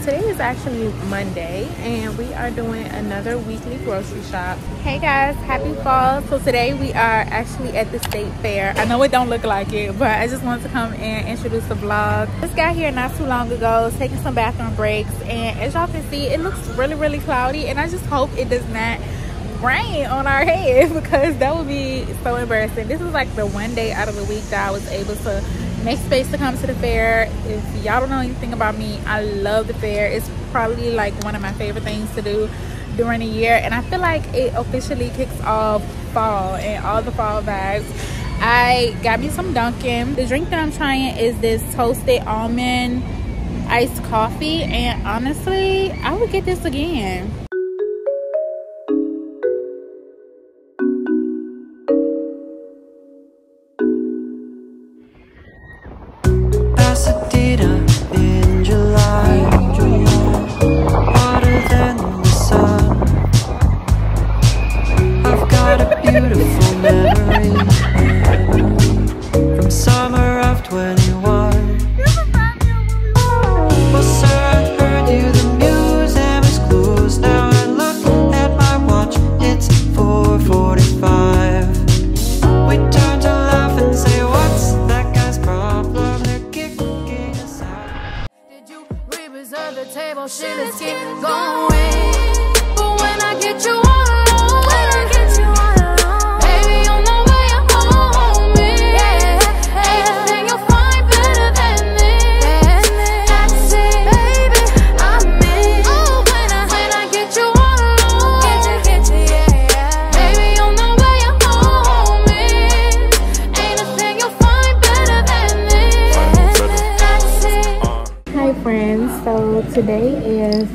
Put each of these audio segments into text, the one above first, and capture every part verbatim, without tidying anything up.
Today is actually Monday and we are doing another weekly grocery shop. Hey guys, happy fall. So today we are actually at the state fair. I know it don't look like it, but I just wanted to come and introduce the vlog. Just got here not too long ago, taking some bathroom breaks, and as y'all can see it looks really really cloudy, and I just hope it does not rain on our head because that would be so embarrassing. This is like the one day out of the week that I was able to make space to come to the fair. If y'all don't know anything about me, I love the fair. It's probably like one of my favorite things to do during the year, and I feel like it officially kicks off fall and all the fall vibes. I got me some Dunkin. The drink that I'm trying is this toasted almond iced coffee, and honestly I would get this again.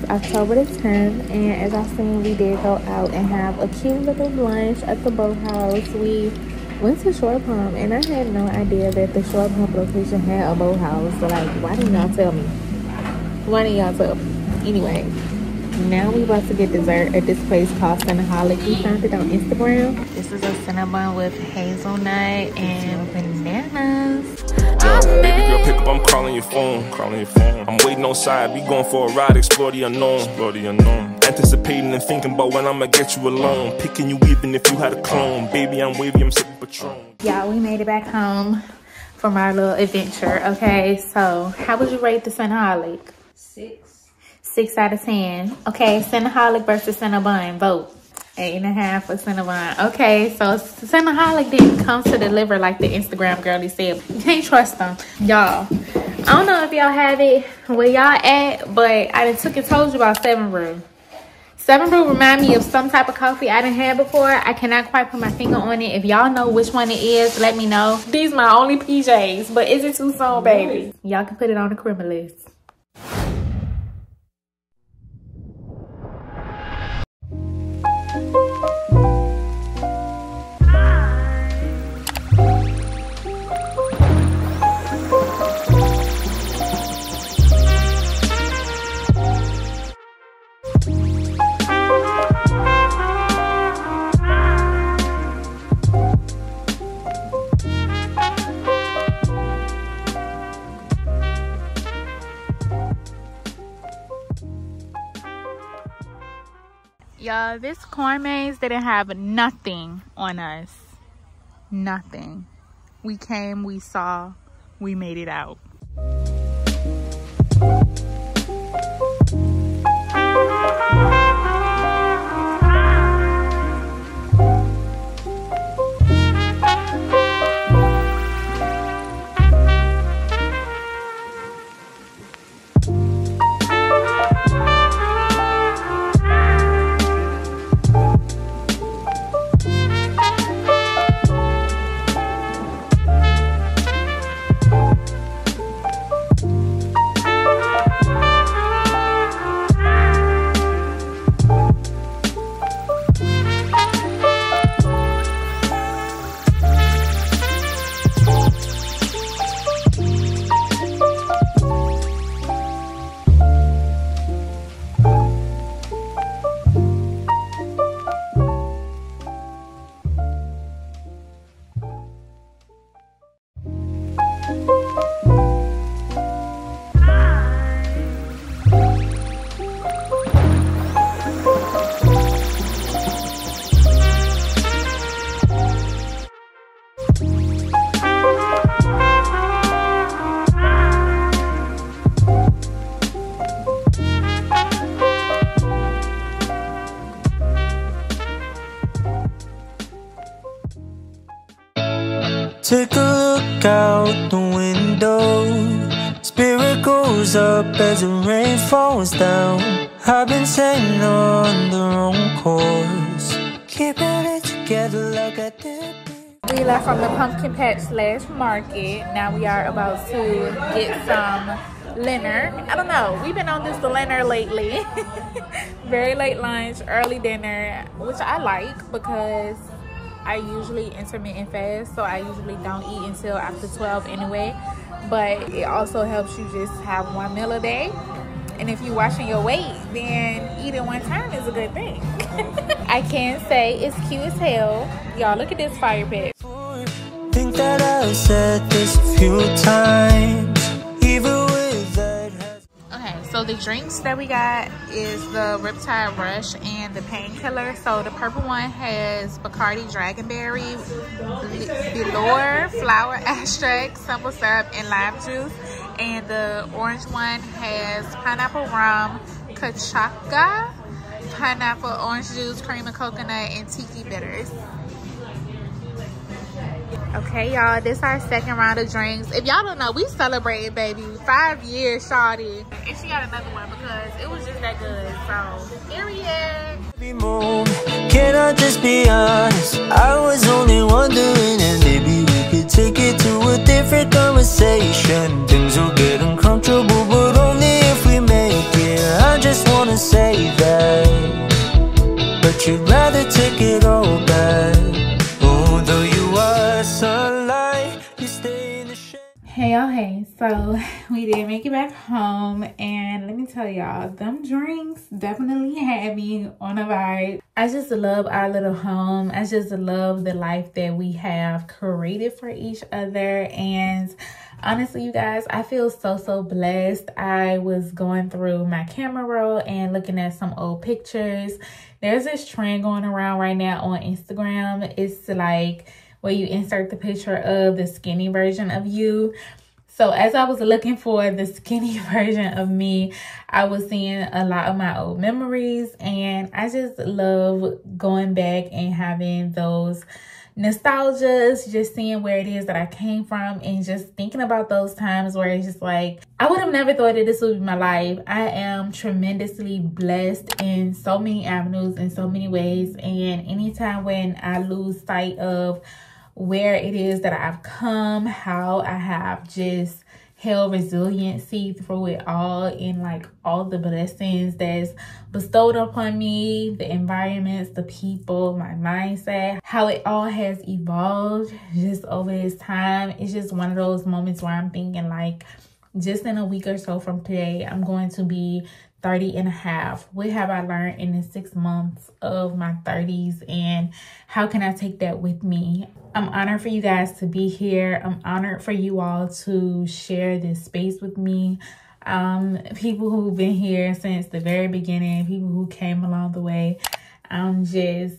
October the tenth, and as I've seen, we did go out and have a cute little lunch at the Boathouse. We went to Short Pump, and I had no idea that the Short Pump location had a Boathouse. So like, why didn't y'all tell me? Why didn't y'all tell me? Anyway, now we about to get dessert at this place called Cinnaholic. We found it on Instagram. This is a Cinnabon with hazelnut and bananas. Yo, baby girl, pick up, I'm calling your phone, calling your phone. I'm waiting outside, we going for a ride, explore the unknown, explore the unknown. Anticipating and thinking about when I'ma get you alone. Picking you even if you had a clone. Baby, I'm wavy, I'm sipping Patron. Yeah, we made it back home from our little adventure, okay? So, how would you rate the Cinnaholic? Six. Six out of ten. Okay, Cinnaholic versus Cinnabon, vote. Eight and a half for Cinnabon. Okay, so Cinnaholic didn't come to deliver like the Instagram girlie said. You can't trust them. Y'all, I don't know if y'all have it where y'all at, but I done took and told you about Seven Brew. Seven Brew remind me of some type of coffee I done had before. I cannot quite put my finger on it. If y'all know which one it is, let me know. These my only P Js, but is it too soon, baby? Y'all can put it on the criminal list. Y'all, this corn maze didn't have nothing on us. Nothing. We came, we saw, we made it out. Take a look out the window. Spirit goes up as the rain falls down. I've been sailing on the wrong course. Keeping it together like I did. We left from the pumpkin patch slash market. Now we are about to get some dinner. I don't know. We've been on this dinner lately. Very late lunch, early dinner, which I like because I usually intermittent fast, so I usually don't eat until after twelve anyway. But it also helps you just have one meal a day. And if you're watching your weight, then eating one time is a good thing. I can say it's cute as hell. Y'all, look at this fire pit. Think that I said this a few times. Even with that has... Okay, so the drinks that we got is the Riptide Rush and the Painkiller. So the purple one has Bacardi, Dragonberry, Delore, flower extract, simple syrup, and lime juice. And the orange one has pineapple rum, Kachaka, pineapple orange juice, cream of coconut, and Tiki Bitters. Okay, y'all, this is our second round of drinks. If y'all don't know, we celebrating, baby. Five years, shawty. And she got another one because it was just that good. So, here we are. Can I just be honest? I was only wondering if maybe we could take it to a different conversation. Things will get uncomfortable, but only if we make it. I just wanna say that, but you'd rather take it all back. Although you are sunlight, you stay in the shade. Hey y'all, hey, so we did make it back home, and let me tell y'all, them drinks definitely had me on a vibe. I just love our little home. I just love the life that we have created for each other. And honestly, you guys, I feel so, so blessed. I was going through my camera roll and looking at some old pictures. There's this trend going around right now on Instagram. It's like where you insert the picture of the skinny version of you. So as I was looking for the skinny version of me, I was seeing a lot of my old memories, and I just love going back and having those nostalgias, just seeing where it is that I came from and just thinking about those times where it's just like, I would have never thought that this would be my life. I am tremendously blessed in so many avenues, in so many ways, and anytime when I lose sight of where it is that I've come, how I have just held resiliency through it all, in like all the blessings that's bestowed upon me, the environments, the people, my mindset, how it all has evolved just over this time. It's just one of those moments where I'm thinking like, just in a week or so from today, I'm going to be thirty and a half. What have I learned in the six months of my thirties, and how can I take that with me? I'm honored for you guys to be here. I'm honored for you all to share this space with me. Um, people who've been here since the very beginning, people who came along the way. I'm just,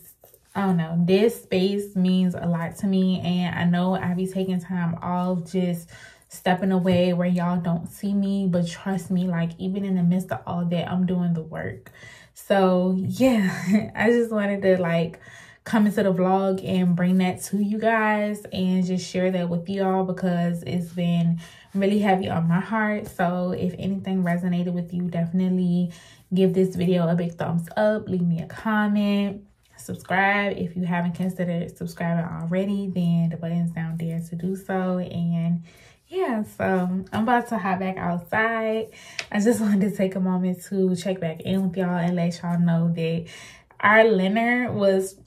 I don't know, this space means a lot to me, and I know I be taking time off, just stepping away where y'all don't see me, but trust me, like even in the midst of all that, I'm doing the work. So yeah, I just wanted to like come into the vlog and bring that to you guys and just share that with y'all, because it's been really heavy on my heart. So if anything resonated with you, definitely give this video a big thumbs up, leave me a comment, subscribe. If you haven't considered subscribing already, then the button's down there to do so. And yeah, so I'm about to hop back outside. I just wanted to take a moment to check back in with y'all and let y'all know that our dinner was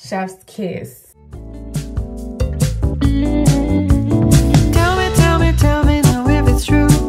chef's kiss. Tell me, tell me, tell me now if it's true.